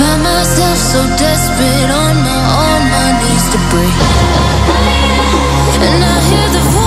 Find myself so desperate on my knees to break, and I hear the voice.